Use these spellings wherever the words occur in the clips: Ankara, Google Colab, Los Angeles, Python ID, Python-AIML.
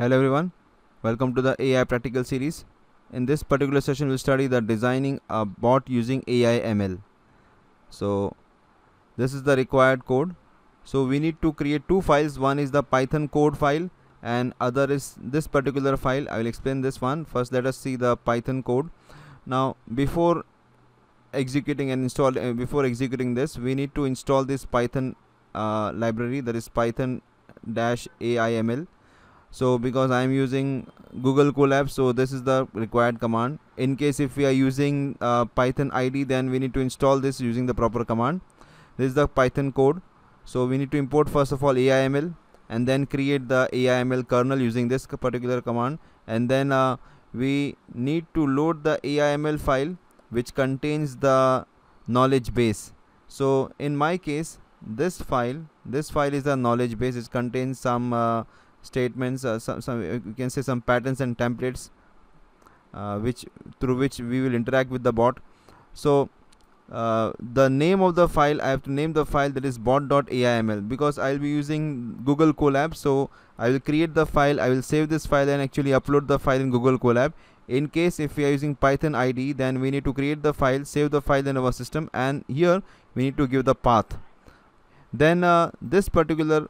Hello everyone, welcome to the AI practical series. In this particular session we'll study the designing a bot using AI ML. So this is the required code. So we need to create two files. One is the Python code file and other is this particular file. I will explain this one. First let us see the Python code. Now before executing and before executing this, we need to install this Python library, that is Python-AIML. So because I am using Google Colab, so this is the required command. In case if we are using Python ID, then we need to install this using the proper command. This is the Python code. So we need to import first of all AIML and then create the AIML kernel using this particular command, and then we need to load the AIML file which contains the knowledge base. So in my case this file is a knowledge base. It contains some statements, you can say some patterns and templates through which we will interact with the bot. So the name of the file, I have to name the file, that is bot.aiml, because I will be using Google Colab. So I will create the file, I will save this file and actually upload the file in Google Colab. In case if we are using Python ID, then we need to create the file, save the file in our system, and here we need to give the path. Then this particular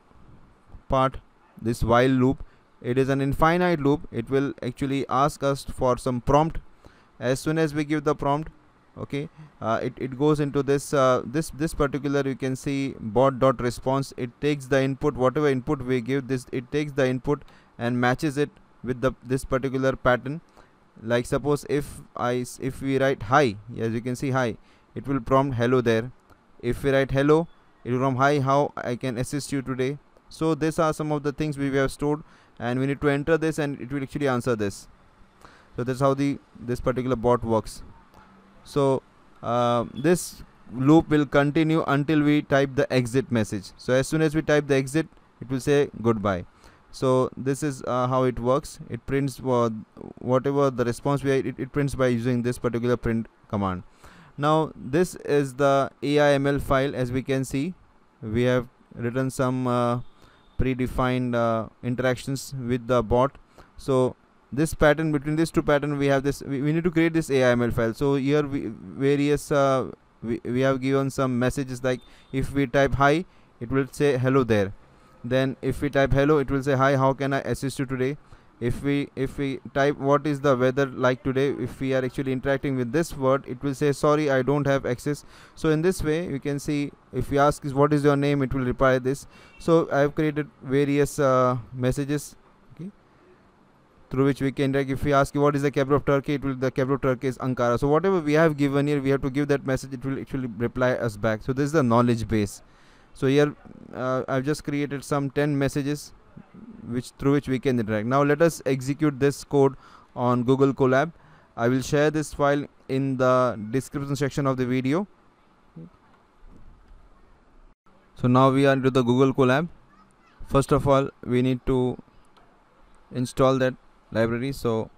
part, this while loop, it is an infinite loop. It will actually ask us for some prompt. As soon as we give the prompt, okay, it goes into this this particular, you can see, bot.response. It takes the input, whatever input we give this, it takes the input and matches it with this particular pattern. Like suppose if we write hi, as you can see hi, it will prompt hello there. If we write hello, it will prompt hi, how I can assist you today. So these are some of the things we have stored, and we need to enter this and it will actually answer this. So that's how this particular bot works. So this loop will continue until we type the exit message. So as soon as we type the exit, it will say goodbye. So this is how it works. It prints whatever the response it prints by using this particular print command. Now this is the AIML file. As we can see, we have written some predefined interactions with the bot. So this pattern, between these two patterns, we have this, we need to create this AIML file. So here we have given some messages, like if we type hi, it will say hello there. Then if we type hello, it will say hi, how can I assist you today. If we type what is the weather like today, if we are actually interacting with this word, it will say sorry, I don't have access. So in this way you can see, if we ask what is your name, it will reply this. So I have created various messages, okay, through which we can interact. If we ask what is the capital of Turkey, it will, the capital of Turkey is Ankara. So whatever we have given here, we have to give that message, it will actually reply us back. So this is the knowledge base. So here I've just created some 10 messages through which we can interact. Now let us execute this code on Google Colab. I will share this file in the description section of the video. So now we are into the Google Colab. First of all, we need to install that library. So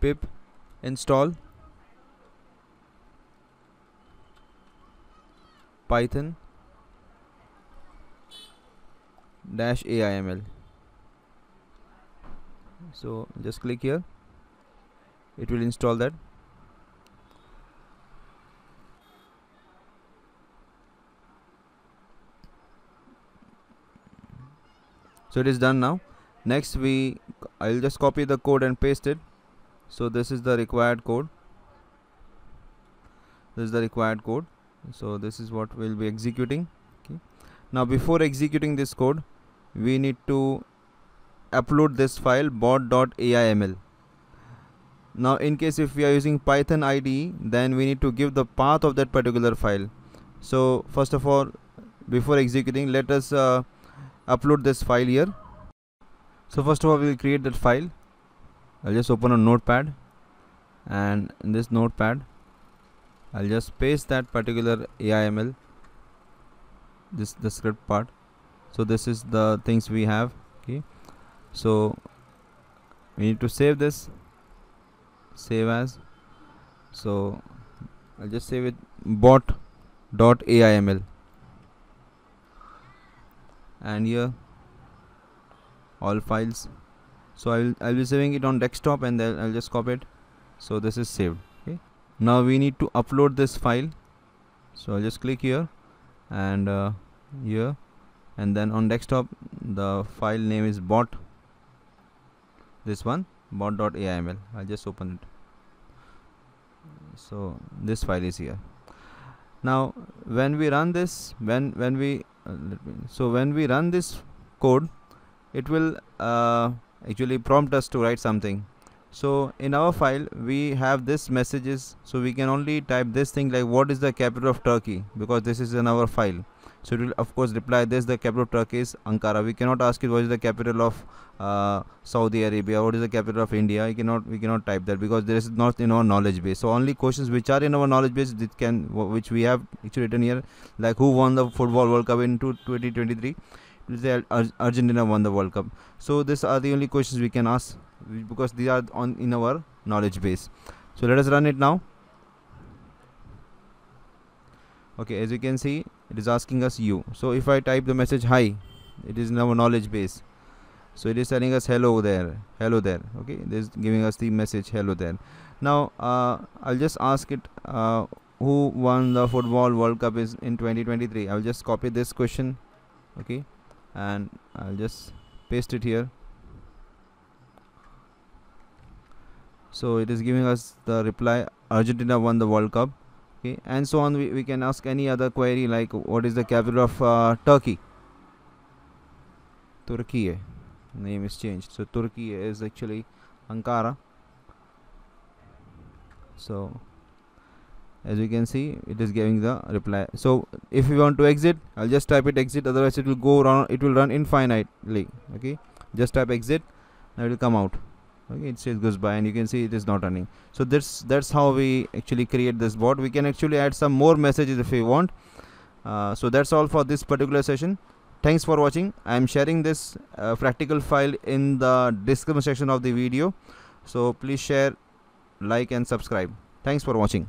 pip install Python-AIML. So just click here, it will install that. So it is done. Now next I'll just copy the code and paste it. So this is the required code. So this is what we'll be executing. Okay. Now before executing this code, we need to upload this file bot.aiml. Now in case if we are using Python IDE, then we need to give the path of that particular file. So first of all, before executing, let us upload this file here. So first of all, we will create that file. I'll just open a notepad, and in this notepad I'll just paste that particular AIML, the script part. So this is the things we have. Okay, so we need to save this, save as. So I'll just save it bot.aiml, and here all files. So I'll be saving it on desktop, and then I'll just copy it. So this is saved. Okay, now we need to upload this file, so I'll just click here and here, and then on desktop the file name is bot, this one, bot.aiml. I'll just open it. So this file is here. Now when we run this, when we run this code, it will actually prompt us to write something. So in our file we have this messages, so we can only type this thing like what is the capital of Turkey, because this is in our file. So it will of course reply this, the capital of Turkey is Ankara. We cannot ask it what is the capital of Saudi Arabia, what is the capital of India. We cannot type that because this is not in our knowledge base. So only questions which are in our knowledge base that can, which we have actually written here, like who won the football World Cup in 2023. Argentina won the World Cup. So these are the only questions we can ask, because they are on in our knowledge base. So let us run it now. Okay, as you can see it is asking us you. So if I type the message hi, it is in our knowledge base, so it is telling us hello there, hello there. Okay, this is giving us the message hello there. Now I'll just ask it who won the football World Cup is in 2023. I'll just copy this question, okay, and I'll just paste it here. So it is giving us the reply Argentina won the World Cup. Okay, and so on. We can ask any other query like what is the capital of Turkey. Turkey name is changed, so Turkey is actually Ankara. So as you can see it is giving the reply. So if you want to exit, I'll just type it exit, otherwise it will go around, it will run infinitely. Okay, just type exit and it will come out. Okay, it says goes by, and you can see it is not running. So that's how we actually create this bot. We can actually add some more messages if we want. So that's all for this particular session. Thanks for watching. I am sharing this practical file in the description section of the video, so please share, like and subscribe. Thanks for watching.